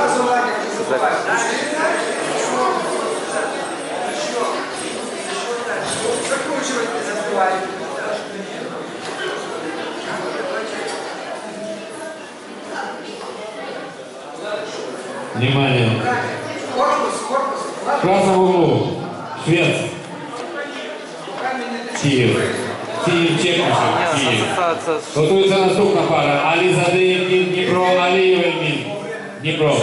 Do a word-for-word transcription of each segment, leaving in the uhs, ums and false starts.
Сразу лагерь не забывай. Закручивать не забывай. Внимание. Корпус, корпус. Красный угол. Швец. Киев. Киев, Чекмашев. Киев. Готовится наступная пара. Али Задеев, Днепро, Алиев, Эльмин. Днепро.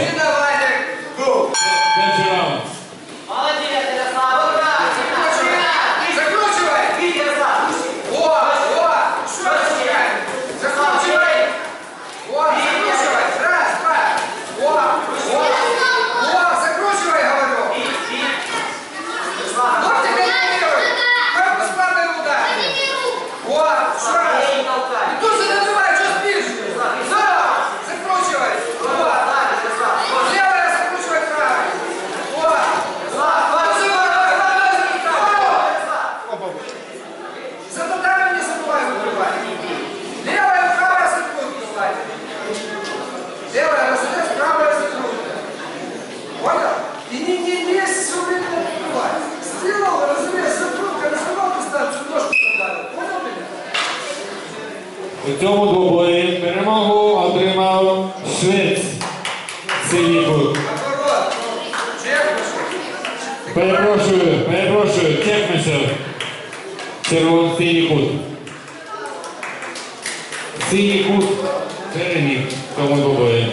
У цьому двобої перемогу отримав Швець Селібук. Перепрошую, перепрошую, Чекмашев, червоно-синій кут. Синій кут, переміг в цьому двобої.